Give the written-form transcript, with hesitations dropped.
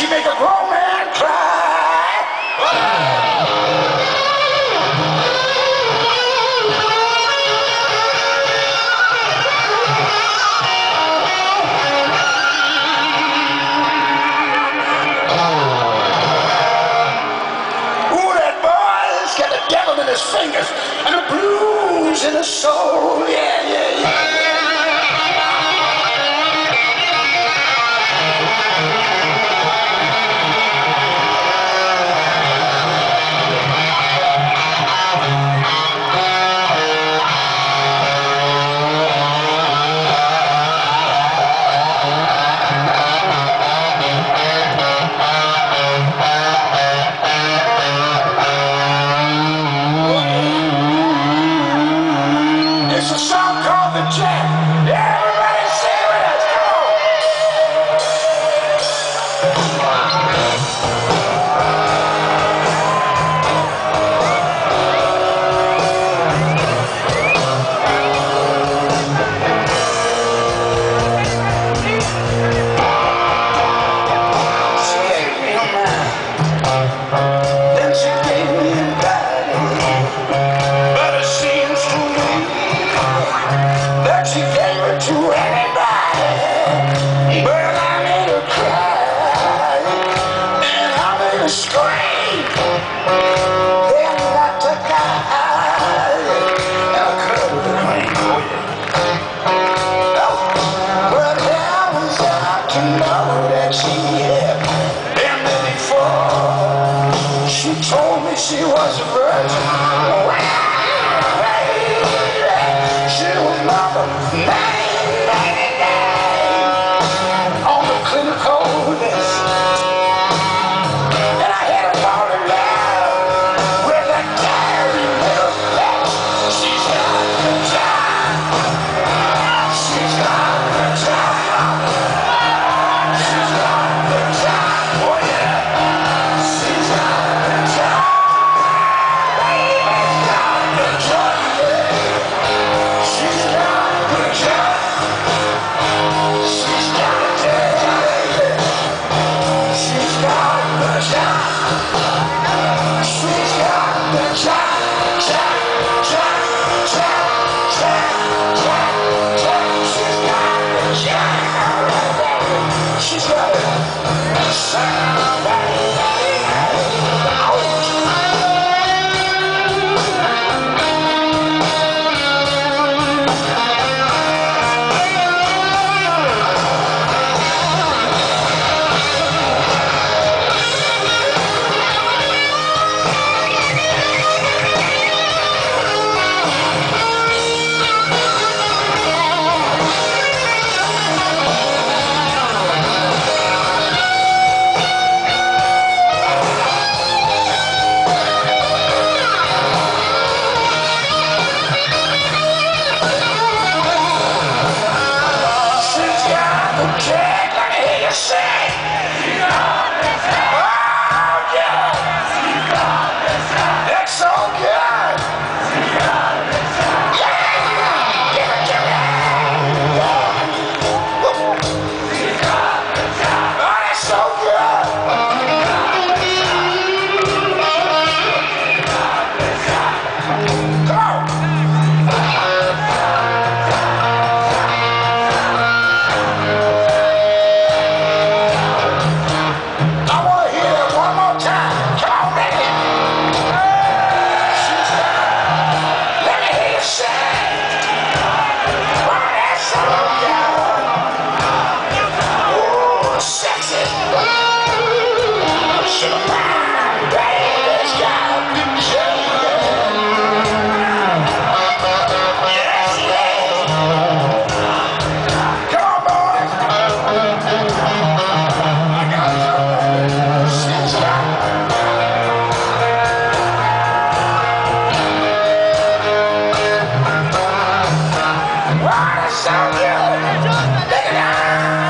She make a grown man cry. Ooh, that boy's got the devil in his fingers and the blues in his soul. Yeah, yeah, yeah. Sound good. Take it out.